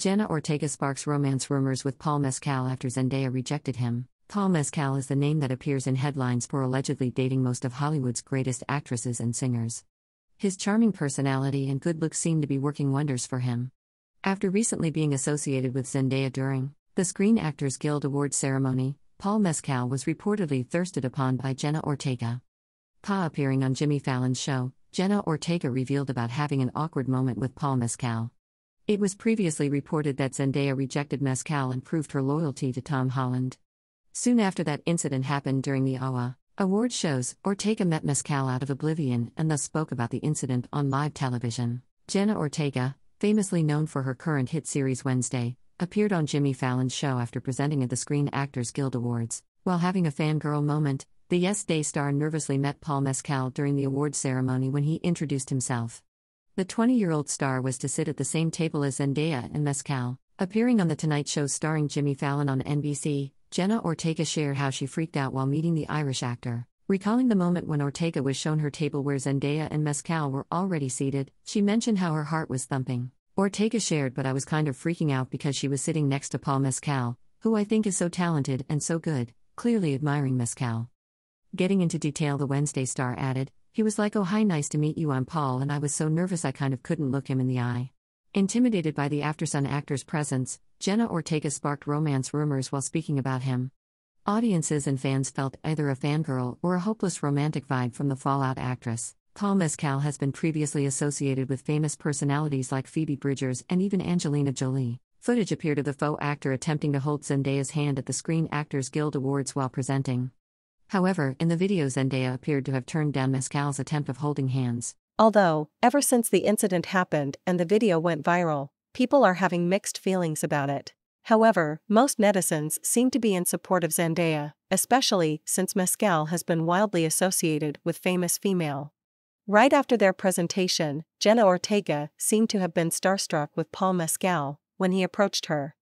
Jenna Ortega sparks romance rumors with Paul Mescal after Zendaya rejected him. Paul Mescal is the name that appears in headlines for allegedly dating most of Hollywood's greatest actresses and singers. His charming personality and good looks seem to be working wonders for him. After recently being associated with Zendaya during the Screen Actors Guild Awards ceremony, Paul Mescal was reportedly thirsted upon by Jenna Ortega. Appearing on Jimmy Fallon's show, Jenna Ortega revealed about having an awkward moment with Paul Mescal. It was previously reported that Zendaya rejected Mescal and proved her loyalty to Tom Holland. Soon after that incident happened during the AWA award shows, Ortega met Mescal out of oblivion and thus spoke about the incident on live television. Jenna Ortega, famously known for her current hit series Wednesday, appeared on Jimmy Fallon's show after presenting at the Screen Actors Guild Awards. While having a fangirl moment, the Yes Day star nervously met Paul Mescal during the awards ceremony when he introduced himself. The 20-year-old star was to sit at the same table as Zendaya and Mescal. Appearing on The Tonight Show starring Jimmy Fallon on NBC, Jenna Ortega shared how she freaked out while meeting the Irish actor. Recalling the moment when Ortega was shown her table where Zendaya and Mescal were already seated, she mentioned how her heart was thumping. Ortega shared, "But I was kind of freaking out because she was sitting next to Paul Mescal, who I think is so talented and so good," clearly admiring Mescal. Getting into detail, the Wednesday star added, "He was like, 'Oh hi, nice to meet you, I'm Paul, and I was so nervous I kind of couldn't look him in the eye.'" Intimidated by the Aftersun actor's presence, Jenna Ortega sparked romance rumors while speaking about him. Audiences and fans felt either a fangirl or a hopeless romantic vibe from the fallout actress. Paul Mescal has been previously associated with famous personalities like Phoebe Bridgers and even Angelina Jolie. Footage appeared of the faux actor attempting to hold Zendaya's hand at the Screen Actors Guild Awards while presenting. However, in the video, Zendaya appeared to have turned down Mescal's attempt of holding hands. Although, ever since the incident happened and the video went viral, people are having mixed feelings about it. However, most netizens seem to be in support of Zendaya, especially since Mescal has been wildly associated with famous female. Right after their presentation, Jenna Ortega seemed to have been starstruck with Paul Mescal when he approached her.